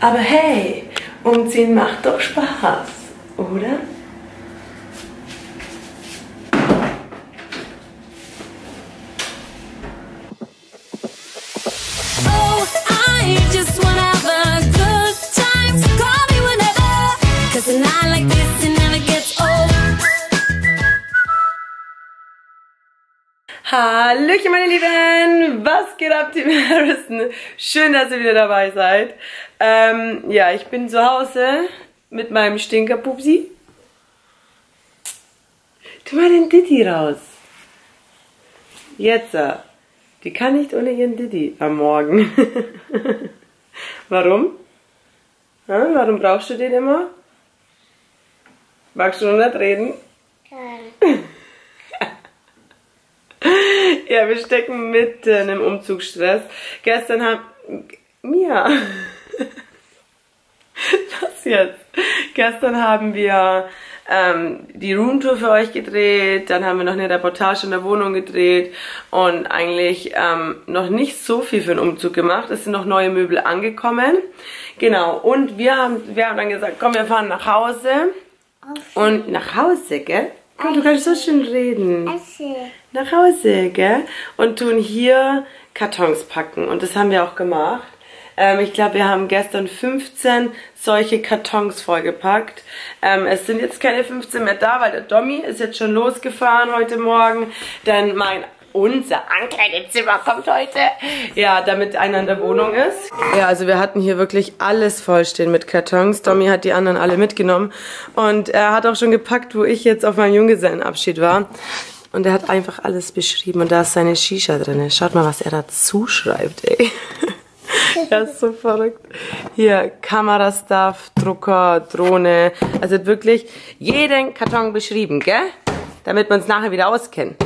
Aber hey, umziehen macht doch Spaß, oder? Hallöchen meine Lieben, was geht ab Team Harrison? Schön, dass ihr wieder dabei seid. Ja, ich bin zu Hause mit meinem Stinkerpupsi. Tu mal den Diddy raus. Jetzt, die kann nicht ohne ihren Diddy am Morgen. Warum? Hm, warum brauchst du den immer? Magst du noch nicht reden? Nein. Ja, wir stecken mitten im Umzugsstress. Gestern haben... Mia! Was jetzt? Gestern haben wir die Roomtour für euch gedreht, dann haben wir noch eine Reportage in der Wohnung gedreht und eigentlich noch nicht so viel für den Umzug gemacht. Es sind noch neue Möbel angekommen. Genau, und wir haben dann gesagt, komm, wir fahren nach Hause. Und nach Hause, gell? Komm, du kannst so schön reden. Nach Hause, gell? Und tun hier Kartons packen. Und das haben wir auch gemacht. Ich glaube, wir haben gestern 15 solche Kartons vollgepackt. Es sind jetzt keine 15 mehr da, weil der Domi ist jetzt schon losgefahren heute Morgen. Denn unser Ankleidezimmer kommt heute. Ja, damit einer in der Wohnung ist. Ja, also wir hatten hier wirklich alles vollstehen mit Kartons. Tommy hat die anderen alle mitgenommen. Und er hat auch schon gepackt, wo ich jetzt auf meinem Junggesellenabschied war. Und er hat einfach alles beschrieben. Und da ist seine Shisha drin. Schaut mal, was er dazu schreibt, ey. Er ist so verrückt. Hier, Kamerastuff, Drucker, Drohne. Also hat wirklich jeden Karton beschrieben, gell? Damit wir uns nachher wieder auskennen.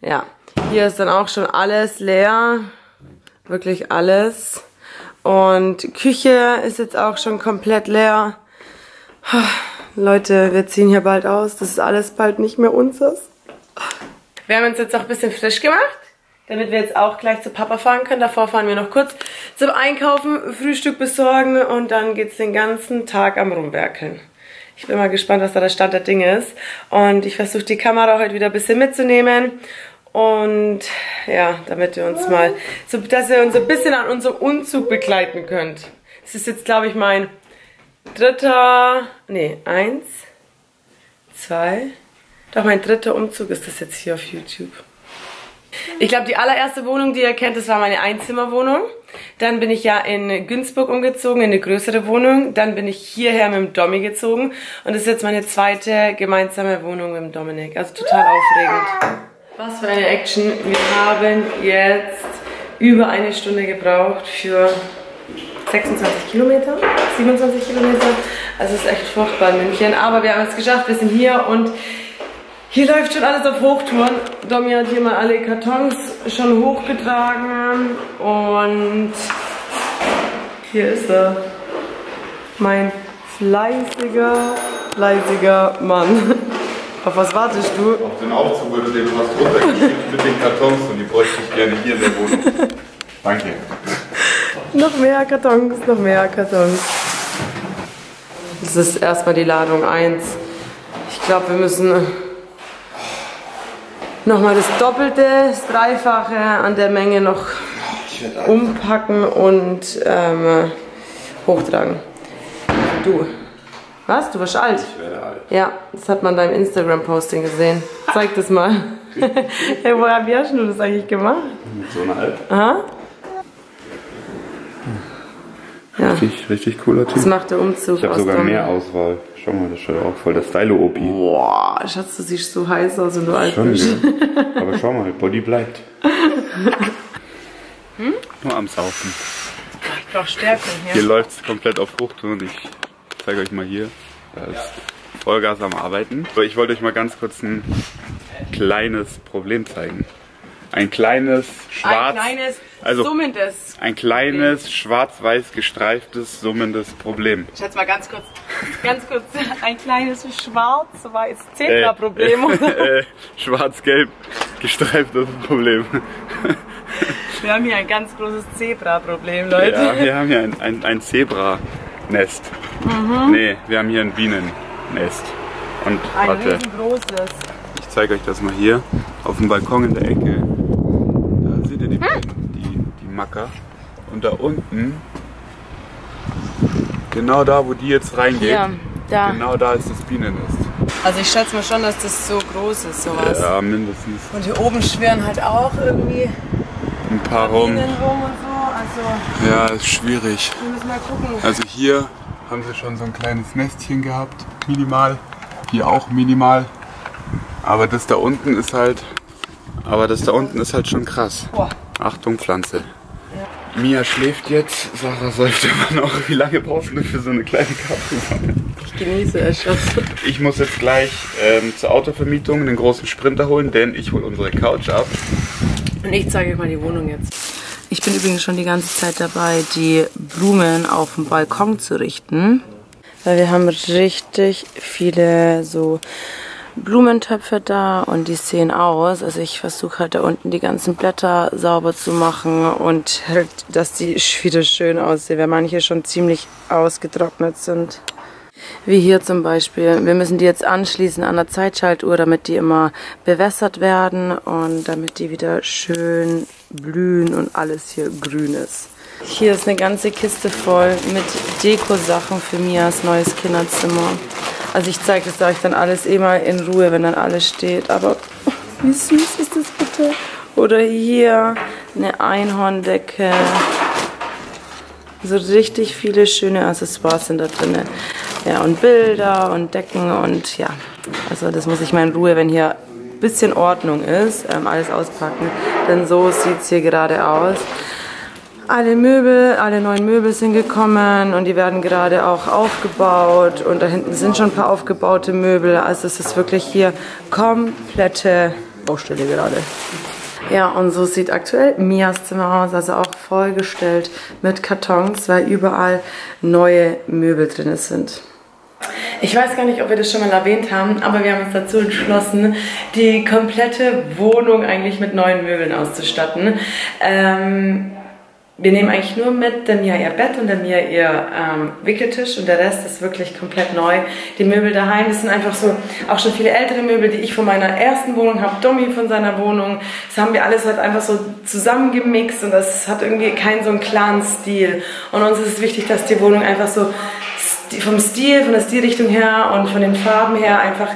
Ja. Hier ist dann auch schon alles leer, wirklich alles, und Küche ist jetzt auch schon komplett leer. Leute, wir ziehen hier bald aus, das ist alles bald nicht mehr unseres. Wir haben uns jetzt auch ein bisschen frisch gemacht, damit wir jetzt auch gleich zu Papa fahren können. Davor fahren wir noch kurz zum Einkaufen, Frühstück besorgen und dann geht es den ganzen Tag am Rumwerkeln. Ich bin mal gespannt, was da der Stand der Dinge ist, und ich versuche die Kamera heute wieder ein bisschen mitzunehmen. Und ja, damit ihr uns mal, so dass ihr uns ein bisschen an unserem Umzug begleiten könnt. Es ist jetzt, glaube ich, mein dritter Umzug ist das jetzt hier auf YouTube. Ich glaube, die allererste Wohnung, die ihr kennt, das war meine Einzimmerwohnung. Dann bin ich ja in Günzburg umgezogen, in eine größere Wohnung. Dann bin ich hierher mit dem Domi gezogen. Und das ist jetzt meine zweite gemeinsame Wohnung mit dem Dominic. Also total aufregend. Was für eine Action. Wir haben jetzt über eine Stunde gebraucht für 26 Kilometer, 27 Kilometer. Also es ist echt furchtbar in München. Aber wir haben es geschafft. Wir sind hier und hier läuft schon alles auf Hochtouren. Domi hat hier mal alle Kartons schon hochgetragen. Und hier ist er. Mein fleißiger Mann. Auf was wartest du? Auf den Aufzug, wurde dem was runtergeschickt mit den Kartons, und die bräuchte ich gerne hier in der Wohnung. Danke. Noch mehr Kartons, noch mehr Kartons. Das ist erstmal die Ladung 1. Ich glaube, wir müssen nochmal das Doppelte, das Dreifache an der Menge noch umpacken und hochtragen. Du. Was? Du wirst alt? Ich werde alt. Ja, das hat man in deinem Instagram-Posting gesehen. Zeig das mal. Hey, woher hast du das eigentlich gemacht? So eine Alp. Aha. Ja. Richtig cooler Typ. Das macht der Umzug. Ich habe sogar mehr Auswahl. Schau mal, das schaut auch voll der Stylo-Opi. Boah, Schatz, du siehst so heiß aus, wenn du alt bist. Ja. Aber schau mal, Body bleibt. Hm? Nur am Saufen. Ich brauche Stärke. Ja. Hier läuft es komplett auf Hochtouren. Ich zeige euch mal hier, da ist Vollgas am Arbeiten. So, ich wollte euch mal ganz kurz ein kleines Problem zeigen. Ein kleines schwarz-weiß gestreiftes, summendes Problem. Ich schätze mal ganz kurz, ein kleines schwarz-weiß Zebra-Problem. Schwarz-gelb gestreiftes Problem. Wir haben hier ein ganz großes Zebra-Problem, Leute. Ja, wir haben hier ein Zebra-Problem. Nest. Mhm. Nee, wir haben hier ein Bienennest. Und ein riesengroßes. Ich zeige euch das mal hier. Auf dem Balkon in der Ecke. Da seht ihr die Bienen, die Macker. Und da unten, genau da, wo die jetzt reingeht, ja, da. Genau da ist das Bienennest. Also ich schätze mal schon, dass das so groß ist, sowas. Ja, mindestens. Und hier oben schwirren halt auch irgendwie ein paar Bienen rum und so. Also ja, ist schwierig. Wir müssen mal gucken. Also hier haben sie schon so ein kleines Nestchen gehabt, minimal. Hier auch minimal. Aber das da unten ist halt, schon krass. Boah. Achtung Pflanze. Ja. Mia schläft jetzt. Sarah säuft immer noch. Wie lange brauchst du für so eine kleine Kapsel? Ich genieße es schon. Ich muss jetzt gleich zur Autovermietung den großen Sprinter holen, denn ich hole unsere Couch ab. Und ich zeige euch mal die Wohnung jetzt. Ich bin übrigens schon die ganze Zeit dabei, die Blumen auf dem Balkon zu richten. Weil wir haben richtig viele so Blumentöpfe da und die sehen aus. Also ich versuche halt da unten die ganzen Blätter sauber zu machen und halt, dass die wieder schön aussehen, weil manche schon ziemlich ausgetrocknet sind. Wie hier zum Beispiel. Wir müssen die jetzt anschließen an der Zeitschaltuhr, damit die immer bewässert werden und damit die wieder schön blühen und alles hier grün ist. Hier ist eine ganze Kiste voll mit Dekosachen für Mias neues Kinderzimmer. Also ich zeige das euch dann alles immer in Ruhe, wenn dann alles steht. Aber wie süß ist das bitte? Oder hier eine Einhorndecke. So richtig viele schöne Accessoires sind da drin. Ja, und Bilder und Decken und ja. Also das muss ich mal in Ruhe, wenn hier ein bisschen Ordnung ist, alles auspacken. Denn so sieht es hier gerade aus. Alle Möbel, alle neuen Möbel sind gekommen und die werden gerade auch aufgebaut. Und da hinten sind schon ein paar aufgebaute Möbel. Also es ist wirklich hier komplette Baustelle gerade. Ja, und so sieht aktuell Mias Zimmer aus, also auch vollgestellt mit Kartons, weil überall neue Möbel drin sind. Ich weiß gar nicht, ob wir das schon mal erwähnt haben, aber wir haben uns dazu entschlossen, die komplette Wohnung eigentlich mit neuen Möbeln auszustatten. Wir nehmen eigentlich nur mit der Mia ihr Bett und der Mia ihr Wickeltisch und der Rest ist wirklich komplett neu. Die Möbel daheim, das sind einfach so auch schon viele ältere Möbel, die ich von meiner ersten Wohnung habe, Domi von seiner Wohnung. Das haben wir alles halt einfach so zusammengemixt und das hat irgendwie keinen so einen klaren Stil. Und uns ist es wichtig, dass die Wohnung einfach so vom Stil, von der Stilrichtung her und von den Farben her einfach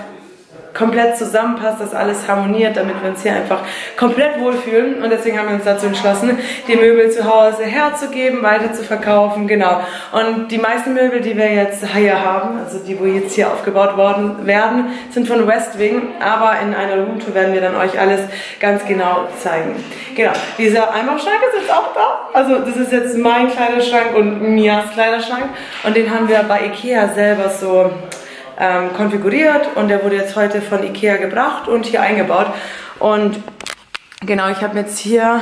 komplett zusammenpasst, dass alles harmoniert, damit wir uns hier einfach komplett wohlfühlen. Und deswegen haben wir uns dazu entschlossen, die Möbel zu Hause herzugeben, weiter zu verkaufen, genau. Und die meisten Möbel, die wir jetzt hier haben, also die, wo jetzt hier aufgebaut worden werden, sind von Westwing. Aber in einer Roomtour werden wir dann euch alles ganz genau zeigen. Genau, dieser Einbauschrank ist jetzt auch da. Also das ist jetzt mein Kleiderschrank und Mias Kleiderschrank. Und den haben wir bei Ikea selber so konfiguriert und der wurde jetzt heute von Ikea gebracht und hier eingebaut. Und genau, ich habe jetzt hier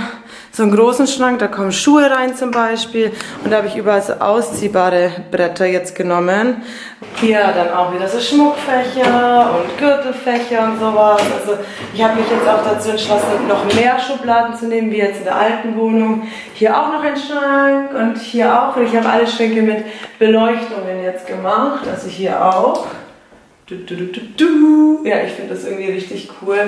so einen großen Schrank, da kommen Schuhe rein zum Beispiel und da habe ich überall so ausziehbare Bretter jetzt genommen. Hier dann auch wieder so Schmuckfächer und Gürtelfächer und sowas. Also ich habe mich jetzt auch dazu entschlossen, noch mehr Schubladen zu nehmen, wie jetzt in der alten Wohnung. Hier auch noch ein Schrank und hier auch. Und ich habe alle Schränke mit Beleuchtungen jetzt gemacht, also hier auch. Ja, ich finde das irgendwie richtig cool.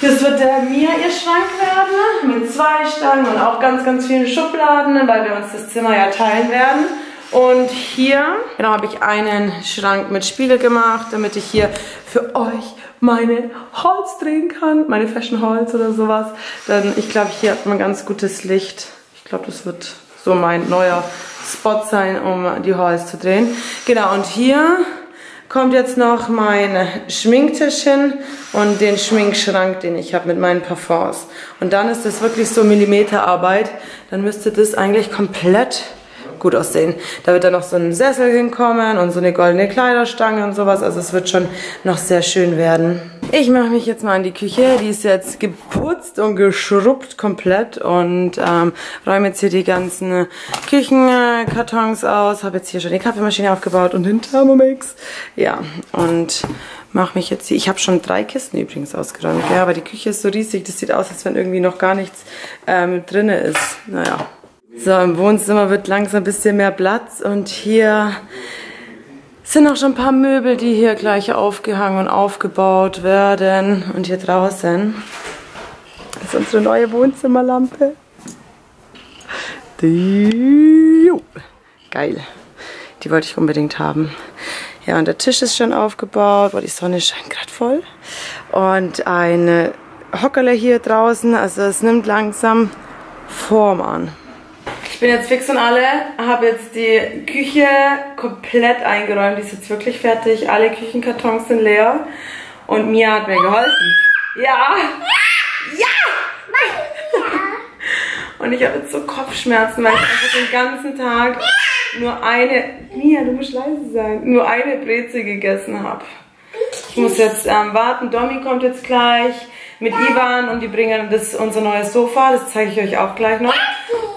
Das wird der Mia ihr Schrank werden, mit zwei Stangen und auch ganz, ganz vielen Schubladen, weil wir uns das Zimmer ja teilen werden. Und hier, genau, habe ich einen Schrank mit Spiegel gemacht, damit ich hier für euch meine Holz drehen kann, meine Fashion Holz oder sowas. Denn ich glaube, hier hat man ganz gutes Licht. Ich glaube, das wird so mein neuer Spot sein, um die Holz zu drehen. Genau, und hier kommt jetzt noch mein Schminktisch hin und den Schminkschrank, den ich habe mit meinen Parfums. Und dann ist das wirklich so Millimeterarbeit. Dann müsste das eigentlich komplett gut aussehen. Da wird dann noch so ein Sessel hinkommen und so eine goldene Kleiderstange und sowas. Also es wird schon noch sehr schön werden. Ich mache mich jetzt mal an die Küche. Die ist jetzt geputzt und geschrubbt komplett und räume jetzt hier die ganzen Küchenkartons aus. Habe jetzt hier schon die Kaffeemaschine aufgebaut und den Thermomix. Ja, und mache mich jetzt hier. Ich habe schon 3 Kisten übrigens ausgeräumt, ja, aber die Küche ist so riesig. Das sieht aus, als wenn irgendwie noch gar nichts drin ist. Naja. So, im Wohnzimmer wird langsam ein bisschen mehr Platz und hier sind auch schon ein paar Möbel, die hier gleich aufgehangen und aufgebaut werden. Und hier draußen ist unsere neue Wohnzimmerlampe. Geil. Die wollte ich unbedingt haben. Ja, und der Tisch ist schon aufgebaut, weil die Sonne scheint gerade voll. Und eine Hockerle hier draußen, also es nimmt langsam Form an. Ich bin jetzt fix und alle, habe jetzt die Küche komplett eingeräumt, die ist jetzt wirklich fertig. Alle Küchenkartons sind leer und Mia hat mir geholfen. Ja! Ja! Und ich habe jetzt so Kopfschmerzen, weil ich einfach den ganzen Tag nur eine, Mia, du musst leise sein, nur eine Brezel gegessen habe. Ich muss jetzt warten, Domi kommt jetzt gleich mit Ivan und die bringen das unser neues Sofa, das zeige ich euch auch gleich noch.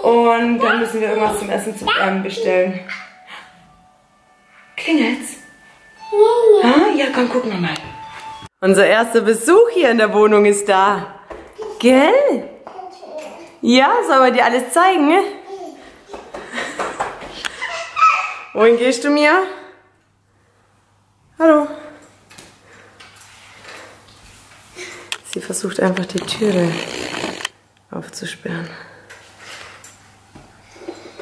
Und dann müssen wir irgendwas zum Essen bestellen. Klingelt's? Ah, ja, komm, gucken wir mal. Unser erster Besuch hier in der Wohnung ist da. Gell? Ja, sollen wir dir alles zeigen? Wohin gehst du, Mia? Hallo. Sie versucht einfach die Türe aufzusperren.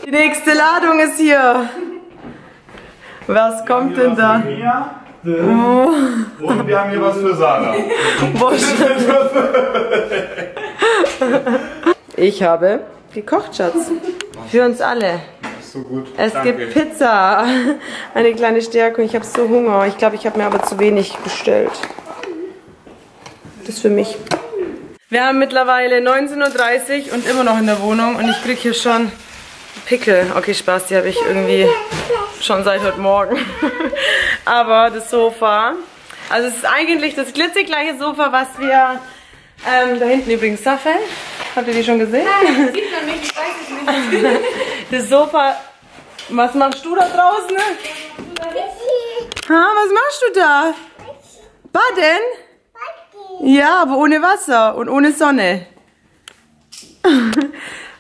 Die nächste Ladung ist hier. Was kommt denn da? Oh. Und wir haben hier was für Sarah. Ich habe gekocht, Schatz. Für uns alle. So gut. Es gibt Pizza. Eine kleine Stärkung. Ich habe so Hunger. Ich glaube, ich habe mir aber zu wenig bestellt. Das ist für mich. Wir haben mittlerweile 19:30 Uhr und immer noch in der Wohnung. Und ich kriege hier schon Pickel. Okay, Spaß, die habe ich irgendwie schon seit heute Morgen. Aber das Sofa. Also es ist eigentlich das glitzegleiche Sofa, was wir... da hinten übrigens Saffe. Habt ihr die schon gesehen? Nein, das sieht man nicht. Ich weiß es nicht. Das Sofa... Was machst du da draußen? Ha, was machst du da? Baden? Ja, aber ohne Wasser und ohne Sonne.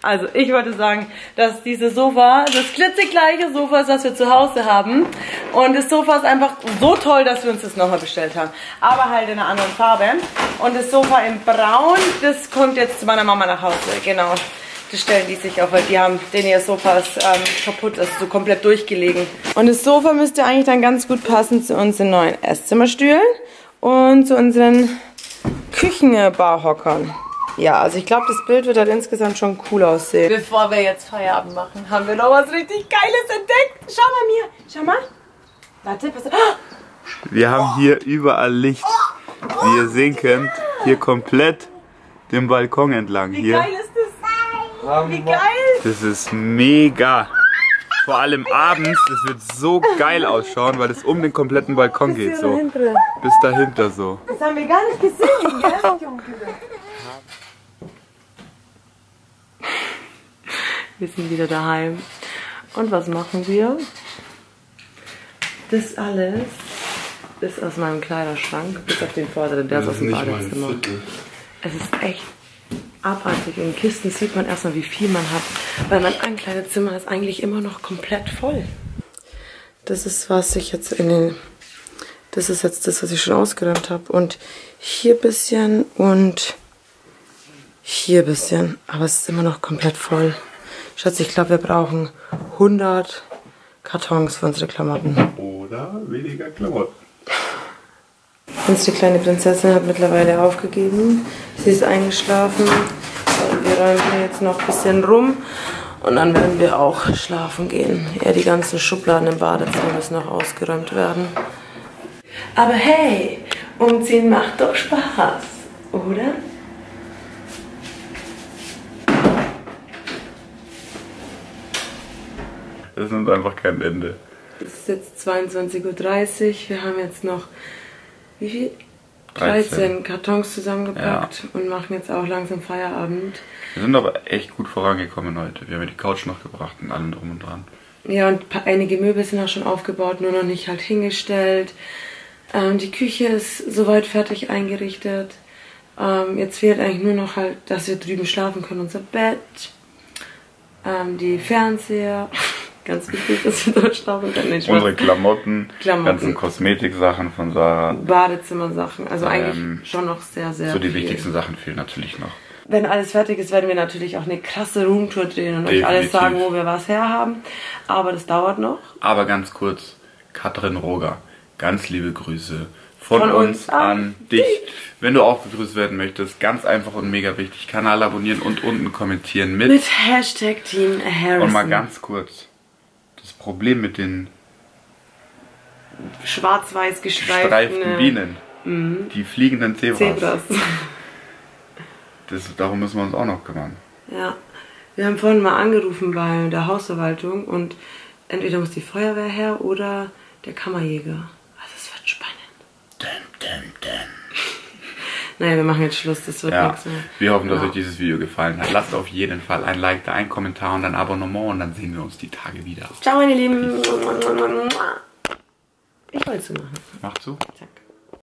Also ich wollte sagen, dass dieses Sofa das klitzegleiche Sofa ist, das wir zu Hause haben. Und das Sofa ist einfach so toll, dass wir uns das nochmal bestellt haben. Aber halt in einer anderen Farbe. Und das Sofa in Braun, das kommt jetzt zu meiner Mama nach Hause. Genau, das stellen die sich auf, weil die haben denen ihr Sofa ist kaputt, also so komplett durchgelegen. Und das Sofa müsste eigentlich dann ganz gut passen zu unseren neuen Esszimmerstühlen und zu unseren Küchenbarhockern. Ja, also ich glaube, das Bild wird halt insgesamt schon cool aussehen. Bevor wir jetzt Feierabend machen, haben wir noch was richtig Geiles entdeckt. Schau mal, Mia. Schau mal. Warte, pass auf. Wir haben hier überall Licht, wie ihr sehen könnt. Hier komplett den Balkon entlang. Wie geil ist das? Wie geil! Das ist mega. Vor allem abends, das wird so geil ausschauen, weil es um den kompletten Balkon geht. So. Bis dahinter so. Das haben wir gar nicht gesehen, gell? Wir sind wieder daheim. Und was machen wir? Das alles ist aus meinem Kleiderschrank, bis auf den vorderen, der ist aus dem Badezimmer. Es ist echt abartig. In Kisten sieht man erstmal, wie viel man hat, weil mein Ankleidezimmer ist eigentlich immer noch komplett voll. Das ist jetzt das, was ich schon ausgeräumt habe. Und hier ein bisschen und hier ein bisschen. Aber es ist immer noch komplett voll. Schatz, ich glaube, wir brauchen 100 Kartons für unsere Klamotten. Oder weniger Klamotten. Unsere kleine Prinzessin hat mittlerweile aufgegeben. Sie ist eingeschlafen. Wir räumen hier jetzt noch ein bisschen rum. Und dann werden wir auch schlafen gehen. Ja, die ganzen Schubladen im Badezimmer müssen noch ausgeräumt werden. Aber hey, umziehen macht doch Spaß, oder? Das nimmt einfach kein Ende. Es ist jetzt 22:30 Uhr. Wir haben jetzt noch, wie viel? 13 Kartons zusammengepackt, ja. Und machen jetzt auch langsam Feierabend. Wir sind aber echt gut vorangekommen heute. Wir haben ja die Couch noch gebracht und allem drum und dran. Ja, und einige Möbel sind auch schon aufgebaut, nur noch nicht halt hingestellt. Die Küche ist soweit fertig eingerichtet. Jetzt fehlt eigentlich nur noch halt, dass wir drüben schlafen können, unser Bett. die Fernseher, ganz wichtig, dass wir dort schlafen können. Nee, unsere Klamotten, ganzen Kosmetiksachen von Sarah. Badezimmersachen, also eigentlich schon noch sehr, sehr so viel. Die wichtigsten Sachen fehlen natürlich noch. Wenn alles fertig ist, werden wir natürlich auch eine krasse Roomtour drehen und euch alles sagen, wo wir was herhaben. Aber das dauert noch. Aber ganz kurz, Katrin Roger, ganz liebe Grüße von uns an dich. Wenn du auch begrüßt werden möchtest, ganz einfach und mega wichtig, Kanal abonnieren und unten kommentieren mit Hashtag Team Harrison. Und mal ganz kurz, das Problem mit den schwarz-weiß gestreiften Bienen, die fliegenden Zebras. Darum müssen wir uns auch noch kümmern. Ja, wir haben vorhin mal angerufen bei der Hausverwaltung und entweder muss die Feuerwehr her oder der Kammerjäger. Also es wird spannend. Naja, wir machen jetzt Schluss, das wird nichts mehr. Wir hoffen, dass euch dieses Video gefallen hat. Lasst auf jeden Fall ein Like da, einen Kommentar und ein Abonnement und dann sehen wir uns die Tage wieder. Ciao meine Lieben. Ich wollte zu machen. Mach zu. Danke.